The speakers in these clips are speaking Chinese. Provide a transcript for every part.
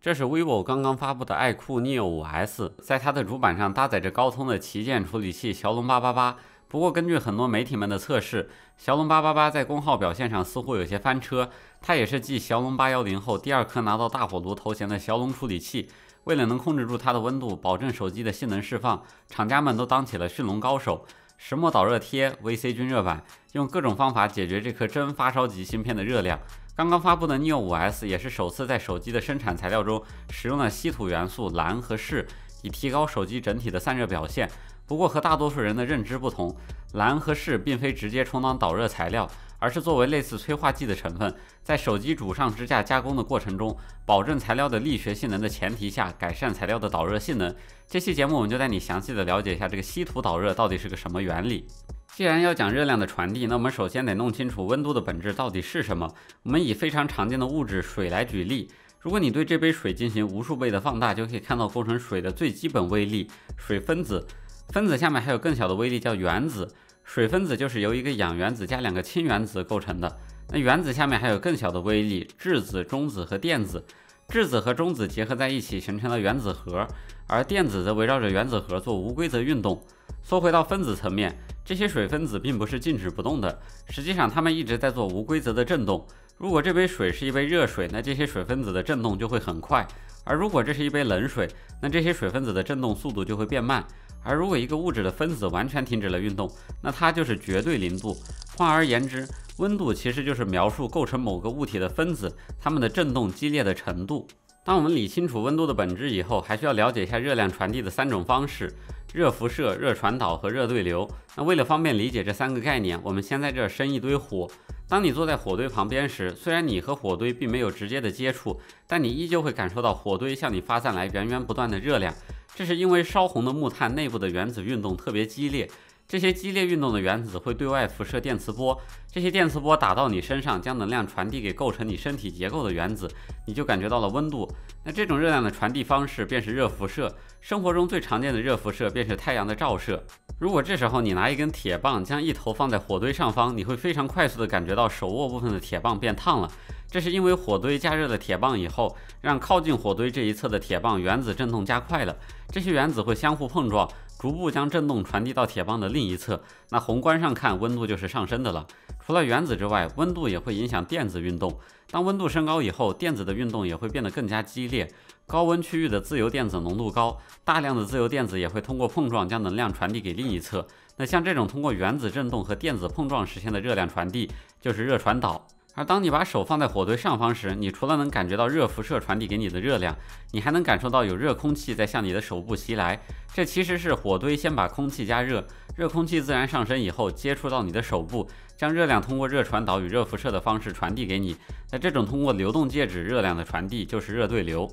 这是 vivo 刚刚发布的iQOO Neo5S， 在它的主板上搭载着高通的旗舰处理器骁龙888。不过，根据很多媒体们的测试，骁龙888在功耗表现上似乎有些翻车。它也是继骁龙810后第二颗拿到大火炉头衔的骁龙处理器。为了能控制住它的温度，保证手机的性能释放，厂家们都当起了驯龙高手。 石墨导热贴、VC 均热板，用各种方法解决这颗真发烧级芯片的热量。刚刚发布的 Neo5S 也是首次在手机的生产材料中使用了稀土元素蓝和铯，以提高手机整体的散热表现。不过和大多数人的认知不同，蓝和铯并非直接充当导热材料，而是作为类似催化剂的成分，在手机主上支架加工的过程中，保证材料的力学性能的前提下，改善材料的导热性能。 这期节目我们就带你详细的了解一下这个稀土导热到底是个什么原理。既然要讲热量的传递，那我们首先得弄清楚温度的本质到底是什么。我们以非常常见的物质水来举例，如果你对这杯水进行无数倍的放大，就可以看到构成水的最基本微粒——水分子。分子下面还有更小的微粒叫原子。水分子就是由一个氧原子加两个氢原子构成的。那原子下面还有更小的微粒——质子、中子和电子。 质子和中子结合在一起，形成了原子核，而电子则围绕着原子核做无规则运动。缩回到分子层面，这些水分子并不是静止不动的，实际上它们一直在做无规则的振动。如果这杯水是一杯热水，那这些水分子的振动就会很快；而如果这是一杯冷水，那这些水分子的振动速度就会变慢。而如果一个物质的分子完全停止了运动，那它就是绝对零度。换而言之， 温度其实就是描述构成某个物体的分子，它们的振动激烈的程度。当我们理清楚温度的本质以后，还需要了解一下热量传递的三种方式：热辐射、热传导和热对流。那为了方便理解这三个概念，我们先在这儿生一堆火。当你坐在火堆旁边时，虽然你和火堆并没有直接的接触，但你依旧会感受到火堆向你发散来源源不断的热量。这是因为烧红的木炭内部的原子运动特别激烈。 这些激烈运动的原子会对外辐射电磁波，这些电磁波打到你身上，将能量传递给构成你身体结构的原子，你就感觉到了温度。那这种热量的传递方式便是热辐射。生活中最常见的热辐射便是太阳的照射。如果这时候你拿一根铁棒，将一头放在火堆上方，你会非常快速地感觉到手握部分的铁棒变烫了。 这是因为火堆加热了铁棒以后，让靠近火堆这一侧的铁棒原子振动加快了，这些原子会相互碰撞，逐步将振动传递到铁棒的另一侧。那宏观上看，温度就是上升的了。除了原子之外，温度也会影响电子运动。当温度升高以后，电子的运动也会变得更加激烈。高温区域的自由电子浓度高，大量的自由电子也会通过碰撞将能量传递给另一侧。那像这种通过原子振动和电子碰撞实现的热量传递，就是热传导。 而当你把手放在火堆上方时，你除了能感觉到热辐射传递给你的热量，你还能感受到有热空气在向你的手部袭来。这其实是火堆先把空气加热，热空气自然上升以后接触到你的手部，将热量通过热传导与热辐射的方式传递给你。那这种通过流动介质热量的传递就是热对流。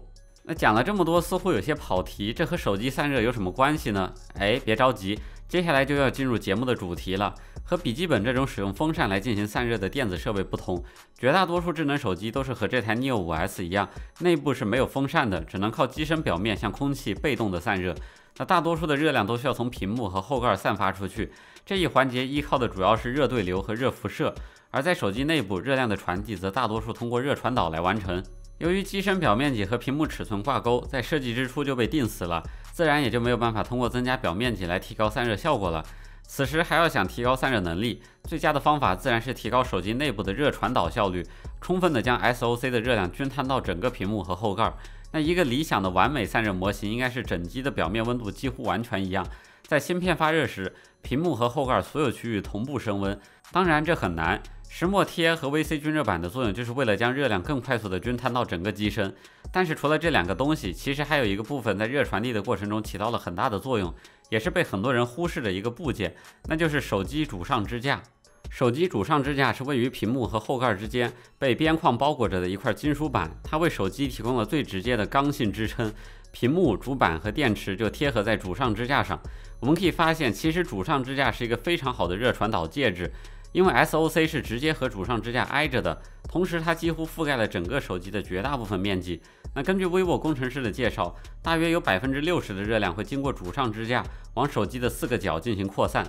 那讲了这么多，似乎有些跑题，这和手机散热有什么关系呢？哎，别着急。 接下来就要进入节目的主题了。和笔记本这种使用风扇来进行散热的电子设备不同，绝大多数智能手机都是和这台 Neo5S 一样，内部是没有风扇的，只能靠机身表面向空气被动的散热。那大多数的热量都需要从屏幕和后盖散发出去，这一环节依靠的主要是热对流和热辐射。而在手机内部，热量的传递则大多数通过热传导来完成。 由于机身表面积和屏幕尺寸挂钩，在设计之初就被定死了，自然也就没有办法通过增加表面积来提高散热效果了。此时还要想提高散热能力，最佳的方法自然是提高手机内部的热传导效率，充分的将 SOC 的热量均摊到整个屏幕和后盖。那一个理想的完美散热模型应该是整机的表面温度几乎完全一样，在芯片发热时，屏幕和后盖所有区域同步升温。当然这很难。 石墨贴和 VC 均热板的作用就是为了将热量更快速的均摊到整个机身，但是除了这两个东西，其实还有一个部分在热传递的过程中起到了很大的作用，也是被很多人忽视的一个部件，那就是手机主上支架。手机主上支架是位于屏幕和后盖之间被边框包裹着的一块金属板，它为手机提供了最直接的刚性支撑。 屏幕、主板和电池就贴合在主上支架上。我们可以发现，其实主上支架是一个非常好的热传导介质，因为 SOC 是直接和主上支架挨着的，同时它几乎覆盖了整个手机的绝大部分面积。那根据 vivo 工程师的介绍，大约有 60% 的热量会经过主上支架往手机的四个角进行扩散。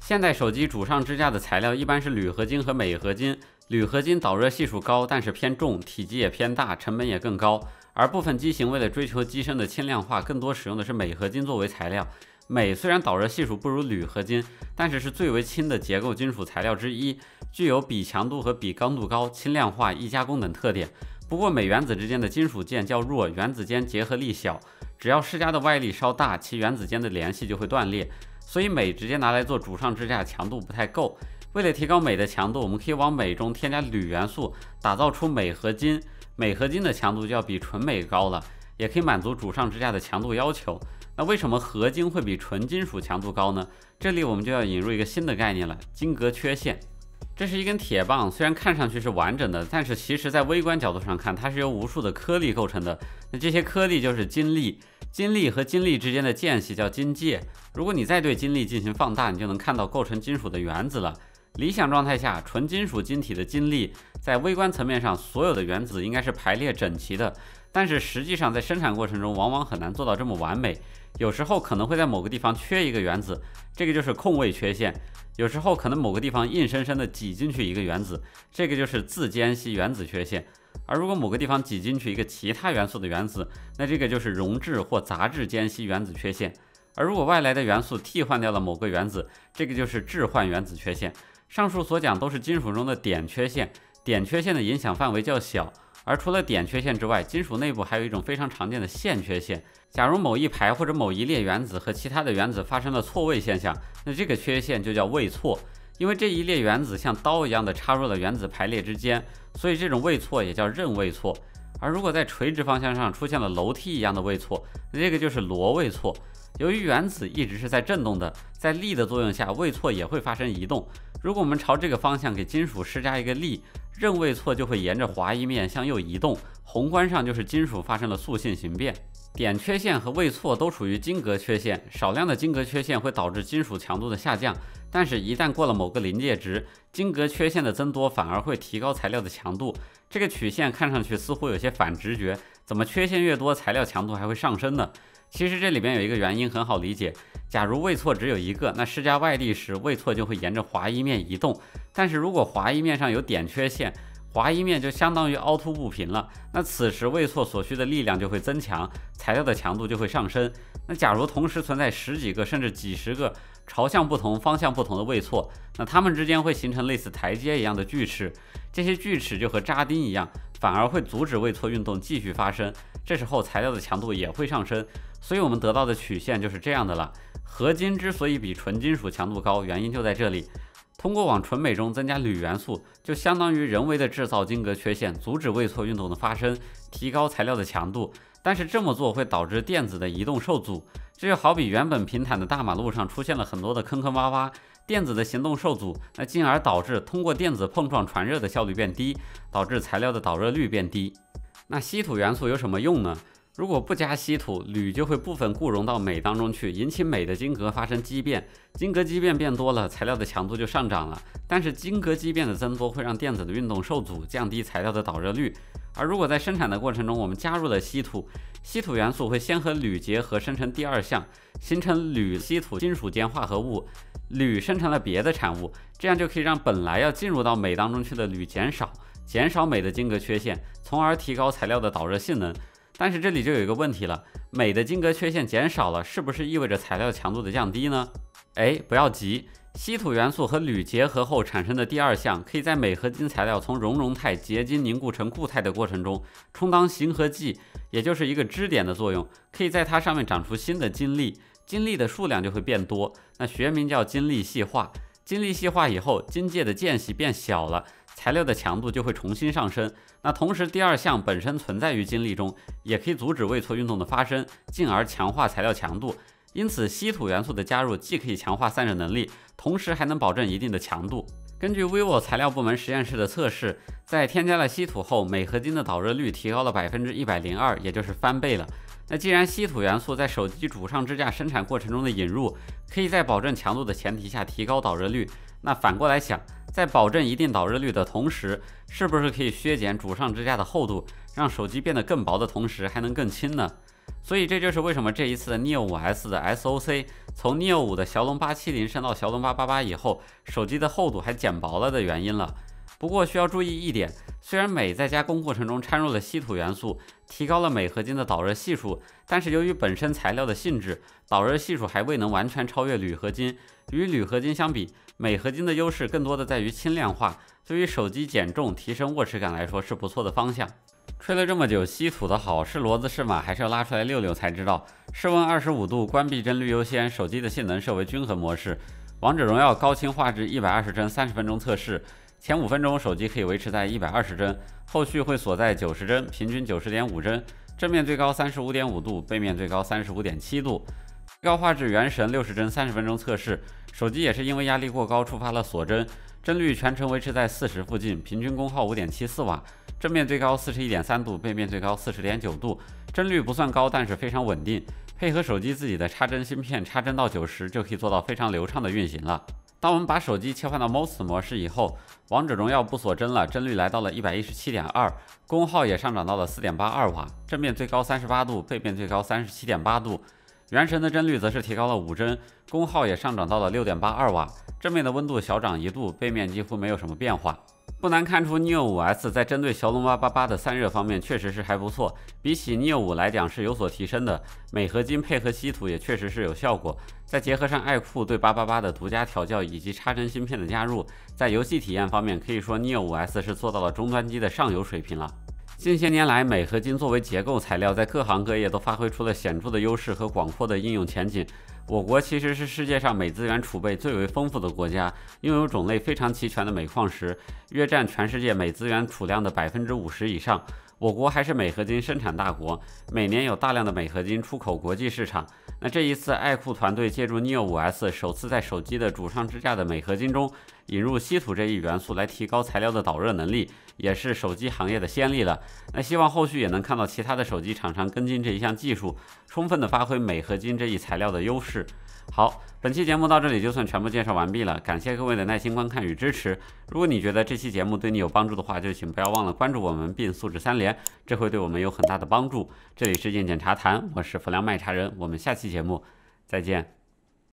现代手机主上支架的材料一般是铝合金和镁合金，铝合金导热系数高，但是偏重，体积也偏大，成本也更高。而部分机型为了追求机身的轻量化，更多使用的是镁合金作为材料。镁虽然导热系数不如铝合金，但是是最为轻的结构金属材料之一，具有比强度和比刚度高、轻量化、易加工等特点。不过镁原子之间的金属键较弱，原子间结合力小，只要施加的外力稍大，其原子间的联系就会断裂。所以镁直接拿来做主上支架强度不太够。为了提高镁的强度，我们可以往镁中添加铝元素，打造出镁合金。镁合金的强度就要比纯镁高了，也可以满足主上支架的强度要求。那为什么合金会比纯金属强度高呢？这里我们就要引入一个新的概念了——晶格缺陷。这是一根铁棒，虽然看上去是完整的，但是其实在微观角度上看，它是由无数的颗粒构成的。那这些颗粒就是晶粒，晶粒和晶粒之间的间隙叫晶界。如果你再对晶粒进行放大，你就能看到构成金属的原子了。理想状态下，纯金属晶体的晶粒在微观层面上，所有的原子应该是排列整齐的。但是实际上在生产过程中，往往很难做到这么完美。有时候可能会在某个地方缺一个原子，这个就是空位缺陷；有时候可能某个地方硬生生的挤进去一个原子，这个就是自间隙原子缺陷。而如果某个地方挤进去一个其他元素的原子，那这个就是溶质或杂质间隙原子缺陷。而如果外来的元素替换掉了某个原子，这个就是置换原子缺陷。上述所讲都是金属中的点缺陷，点缺陷的影响范围较小。而除了点缺陷之外，金属内部还有一种非常常见的线缺陷。假如某一排或者某一列原子和其他的原子发生了错位现象，那这个缺陷就叫位错。因为这一列原子像刀一样的插入了原子排列之间，所以这种位错也叫刃位错。而如果在垂直方向上出现了楼梯一样的位错，那这个就是螺位错。由于原子一直是在振动的，在力的作用下，位错也会发生移动。如果我们朝这个方向给金属施加一个力，刃位错就会沿着滑一面向右移动，宏观上就是金属发生了塑性形变。点缺陷和位错都属于晶格缺陷，少量的晶格缺陷会导致金属强度的下降，但是一旦过了某个临界值，晶格缺陷的增多反而会提高材料的强度。这个曲线看上去似乎有些反直觉，怎么缺陷越多，材料强度还会上升呢？其实这里边有一个原因很好理解，假如位错只有一个，那施加外力时，位错就会沿着滑一面移动。但是如果滑一面上有点缺陷，滑一面就相当于凹凸不平了，那此时位错所需的力量就会增强，材料的强度就会上升。那假如同时存在十几个甚至几十个朝向不同、方向不同的位错，那它们之间会形成类似台阶一样的锯齿，这些锯齿就和扎钉一样，反而会阻止位错运动继续发生，这时候材料的强度也会上升。所以我们得到的曲线就是这样的了。合金之所以比纯金属强度高，原因就在这里。通过往纯镁中增加铝元素，就相当于人为的制造晶格缺陷，阻止位错运动的发生，提高材料的强度。但是这么做会导致电子的移动受阻，这就好比原本平坦的大马路上出现了很多的坑坑洼洼，电子的行动受阻，那进而导致通过电子碰撞传热的效率变低，导致材料的导热率变低。那稀土元素有什么用呢？如果不加稀土，铝就会部分固溶到镁当中去，引起镁的晶格发生畸变。晶格畸变变多了，材料的强度就上涨了。但是晶格畸变的增多会让电子的运动受阻，降低材料的导热率。而如果在生产的过程中，我们加入了稀土，稀土元素会先和铝结合，生成第二项，形成铝稀土金属间化合物。铝生成了别的产物，这样就可以让本来要进入到镁当中去的铝减少，减少镁的晶格缺陷，从而提高材料的导热性能。但是这里就有一个问题了，镁的晶格缺陷减少了，是不是意味着材料强度的降低呢？不要急，稀土元素和铝结合后产生的第二项，可以在镁合金材料从熔态结晶凝固成固态的过程中，充当形和剂，也就是一个支点的作用，可以在它上面长出新的晶粒，晶粒的数量就会变多，那学名叫晶粒细化。晶粒细化以后，晶界的间隙变小了，材料的强度就会重新上升。那同时，第二项本身存在于晶粒中，也可以阻止位错运动的发生，进而强化材料强度。因此，稀土元素的加入既可以强化散热能力，同时还能保证一定的强度。根据 vivo 材料部门实验室的测试，在添加了稀土后，镁合金的导热率提高了 102%， 也就是翻倍了。那既然稀土元素在手机主上支架生产过程中的引入，可以在保证强度的前提下提高导热率，那反过来想，在保证一定导热率的同时，是不是可以削减主上支架的厚度，让手机变得更薄的同时还能更轻呢？所以这就是为什么这一次的 Neo5S 的 SOC 从 Neo5 的骁龙870升到骁龙888以后，手机的厚度还减薄了的原因了。不过需要注意一点，虽然镁在加工过程中掺入了稀土元素，提高了镁合金的导热系数，但是由于本身材料的性质，导热系数还未能完全超越铝合金。与铝合金相比，镁合金的优势更多的在于轻量化，对于手机减重、提升握持感来说是不错的方向。 吹了这么久，稀土的好是骡子是马，还是要拉出来溜溜才知道。室温25度，关闭帧率优先，手机的性能设为均衡模式。王者荣耀高清画质120帧，30分钟测试，前5分钟手机可以维持在120帧，后续会锁在90帧，平均90.5帧。正面最高35.5度，背面最高35.7度。最高画质原神60帧，30分钟测试，手机也是因为压力过高触发了锁帧，帧率全程维持在40附近，平均功耗5.74瓦。 正面最高41.3度，背面最高40.9度，帧率不算高，但是非常稳定。配合手机自己的插帧芯片，插帧到90就可以做到非常流畅的运行了。当我们把手机切换到 Most 模式以后，王者荣耀不锁帧了，帧率来到了 117.2， 功耗也上涨到了 4.82瓦，正面最高38度，背面最高 37.8度。原神的帧率则是提高了5帧，功耗也上涨到了 6.82瓦，正面的温度小涨1度，背面几乎没有什么变化。 不难看出 Neo5S 在针对骁龙888的散热方面确实是还不错，比起 Neo5 来讲是有所提升的。镁合金配合稀土也确实是有效果，再结合上iQOO对888的独家调教以及插针芯片的加入，在游戏体验方面可以说 Neo5S 是做到了终端机的上游水平了。近些年来，镁合金作为结构材料，在各行各业都发挥出了显著的优势和广阔的应用前景。 我国其实是世界上镁资源储备最为丰富的国家，拥有种类非常齐全的镁矿石，约占全世界镁资源储量的50%以上。我国还是镁合金生产大国，每年有大量的镁合金出口国际市场。那这一次，iQOO团队借助 Neo5S， 首次在手机的主上支架的镁合金中引入稀土这一元素来提高材料的导热能力，也是手机行业的先例了。那希望后续也能看到其他的手机厂商跟进这一项技术，充分的发挥镁合金这一材料的优势。 好，本期节目到这里就算全部介绍完毕了，感谢各位的耐心观看与支持。如果你觉得这期节目对你有帮助的话，就请不要忘了关注我们并素质3连，这会对我们有很大的帮助。这里是硬件茶谈，我是浮梁卖茶人，我们下期节目再见。